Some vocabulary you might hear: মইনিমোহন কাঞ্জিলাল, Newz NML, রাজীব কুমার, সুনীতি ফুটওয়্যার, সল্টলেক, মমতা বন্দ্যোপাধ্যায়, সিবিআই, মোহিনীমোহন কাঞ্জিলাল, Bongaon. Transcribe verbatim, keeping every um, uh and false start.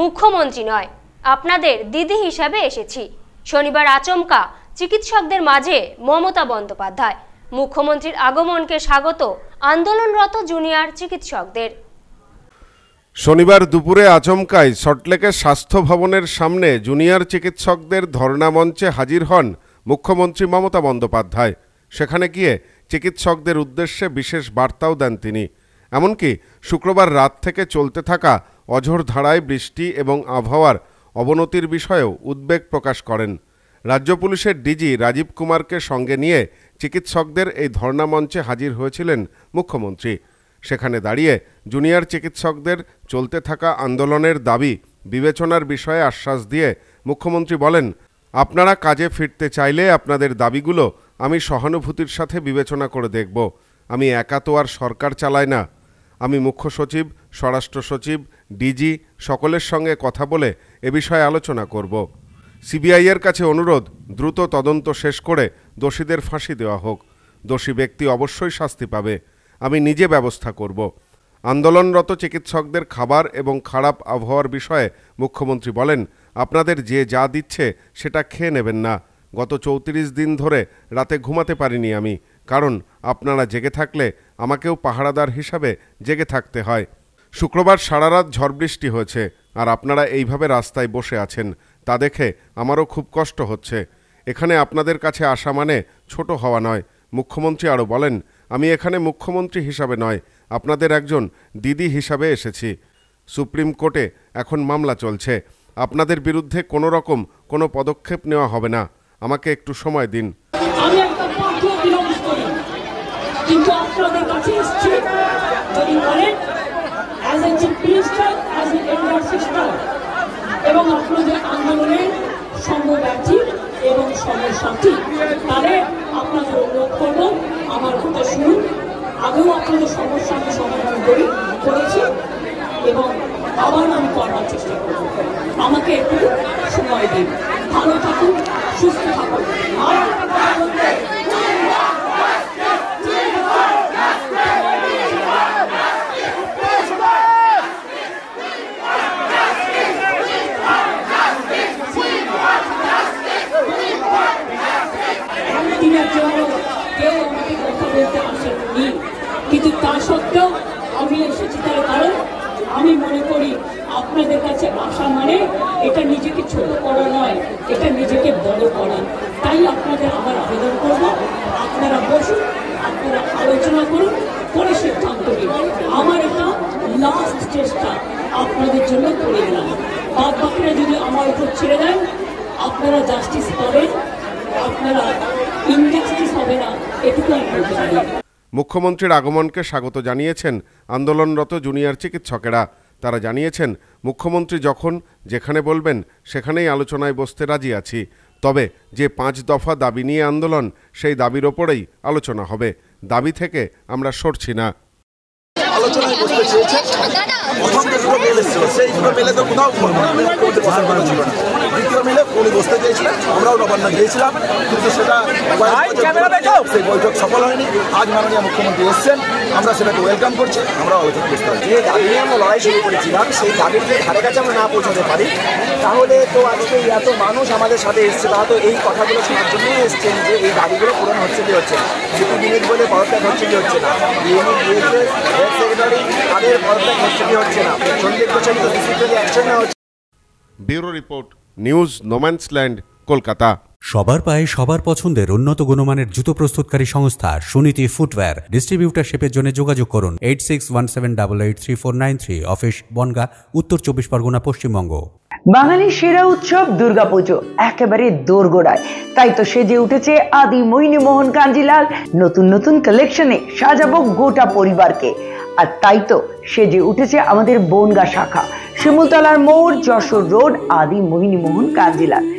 মুখ্যমন্ত্রী নয়, আপনাদের দিদি হিসাবে এসেছি। শনিবার আচমকা চিকিৎসকদের মাঝে মমতা বন্দ্যোপাধ্যায়। মুখ্যমন্ত্রীর আগমনকে স্বাগত আন্দোলনরত জুনিয়র চিকিৎসকদের। শনিবার দুপুরে আচমকায় সল্টলেকের স্বাস্থ্য ভবনের সামনে জুনিয়র চিকিৎসকদের ধর্ণা মঞ্চে হাজির হন মুখ্যমন্ত্রী মমতা বন্দ্যোপাধ্যায়। সেখানে গিয়ে চিকিৎসকদের উদ্দেশ্যে বিশেষ বার্তাও দেন তিনি। এমনকি শুক্রবার রাত থেকে চলতে থাকা অঝোর ধারায় বৃষ্টি এবং আবহাওয়ার অবনতির বিষয়েও উদ্বেগ প্রকাশ করেন। রাজ্য পুলিশের ডিজি রাজীব কুমারকে সঙ্গে নিয়ে চিকিৎসকদের এই ধর্ণা মঞ্চে হাজির হয়েছিলেন মুখ্যমন্ত্রী। সেখানে দাঁড়িয়ে জুনিয়র চিকিৎসকদের চলতে থাকা আন্দোলনের দাবি বিবেচনার বিষয়ে আশ্বাস দিয়ে মুখ্যমন্ত্রী বলেন, আপনারা কাজে ফিরতে চাইলে আপনাদের দাবিগুলো আমি সহানুভূতির সাথে বিবেচনা করে দেখব। আমি একা তো আর সরকার চালাই না। আমি মুখ্য সচিব, স্বরাষ্ট্র সচিব, ডিজি সকলের সঙ্গে কথা বলে এ বিষয়ে আলোচনা করব। সিবিআই এর কাছে অনুরোধ, দ্রুত তদন্ত শেষ করে দোষীদের ফাঁসি দেওয়া হোক। দোষী ব্যক্তি অবশ্যই শাস্তি পাবে। আমি নিজে ব্যবস্থা করব। আন্দোলনরত চিকিৎসকদের খাবার এবং খারাপ আবহাওয়ার বিষয়ে মুখ্যমন্ত্রী বলেন, আপনাদের যে যা দিচ্ছে সেটা খেয়ে নেবেন না। গত চৌত্রিশ দিন ধরে রাতে ঘুমাতে পারিনি আমি, কারণ আপনারা জেগে থাকলে আমাকেও পাহারাদার হিসাবে জেগে থাকতে হয়। শুক্রবার সারা রাত ঝড় বৃষ্টি হয়েছে আর আপনারা এইভাবে রাস্তায় বসে আছেন, তা দেখে আমারও খুব কষ্ট হচ্ছে। এখানে আপনাদের কাছে আসা মানে ছোট হওয়া নয়। মুখ্যমন্ত্রী আরও বলেন, আমি এখানে মুখ্যমন্ত্রী হিসাবে নয়, আপনাদের একজন দিদি হিসাবে এসেছি। সুপ্রিম কোর্টে এখন মামলা চলছে। আপনাদের বিরুদ্ধে কোনো রকম কোনো পদক্ষেপ নেওয়া হবে না। আমাকে একটু সময় দিন। কিন্তু তা সত্ত্বেও আমি এসেছি, তার কারণ আমি মনে করি আপনাদের কাছে আশা মানে এটা নিজেকে ছোট করা নয়, এটা নিজেকে বড় করা। তাই আপনাদের আমার আবেদন করব, আপনারা বসুন, আপনারা আলোচনা করুন, পরে সিদ্ধান্ত নিন। আমার এটা লাস্ট চেষ্টা আপনাদের জন্য করে গেলাম। বাদ বাকিরা যদি আমার উপর ছেড়ে দেন, আপনারা জাস্টিস পাবেন, আপনারা ইনজাস্টিস হবে না, এটুকু আমি বলতে চাই। মুখ্যমন্ত্রীর আগমনকে স্বাগত জানিয়েছেন আন্দোলনরত জুনিয়র চিকিৎসকেরা। তারা জানিয়েছেন, মুখ্যমন্ত্রী যখন যেখানে বলবেন সেখানেই আলোচনায় বসতে রাজি আছি। তবে যে পাঁচ দফা দাবি নিয়ে আন্দোলন, সেই দাবির ওপরেই আলোচনা হবে। দাবি থেকে আমরা সরছি না। আলোচনায় বসতে চেয়েছে, আমরাও নবান্ন গিয়েছিলাম, কিন্তু সেটা সেই বৈঠক সফল হয়নি। আজ মাননীয় মুখ্যমন্ত্রী এসেছেন, আমরা সেটাকে ওয়েলকাম করছি। আমরা আলোচনা করতে পারছি, যে দাবি নিয়ে আমরা লড়াই শুরু করেছিলাম, সেই দাবির যে ধারে কাছে আমরা না পৌঁছাতে পারি, তাহলে তো আজকে এত মানুষ আমাদের সাথে এসছে, তারা তো এই কথাগুলো শোনার জন্যই এসছেন যে এই দাবিগুলো পূরণ হচ্ছে কি হচ্ছে না। যেটু বিনিয়োগ বলে পদত্যাগ হচ্ছে কি হচ্ছে না, তাদের পদত্যাগ হচ্ছে কি হচ্ছে না, সন্দেহ প্রচারিত ডিসিপ্লিনারি অ্যাকশন নেওয়া হচ্ছে। Bureau report, news no man's land, Kolkata. সবার পায়ে সবার পছন্দের উন্নত গুণমানের জুতো প্রস্তুতকারী সংস্থা সুনীতি ফুটওয়্যার ডিস্ট্রিবিউটারশিপের জন্য যোগাযোগ করুন eight six one seven double eight three four nine three, office Bongaon, Uttar Chabbish Pargana, Paschimbanga. বাঙালির সেরা উৎসব দুর্গাপুজো একেবারে দোরগোড়ায়, তাই তো সেজে উঠেছে আদি মইনিমোহন কাঞ্জিলাল। নতুন নতুন কালেকশনে সাজাবো গোটা পরিবারকে, আর তাই তো সেজে উঠেছে আমাদের বনগাঁ শাখা, শিমুলতলার মোড়, যশোর রোড, আদি মোহিনীমোহন কাঞ্জিলাল।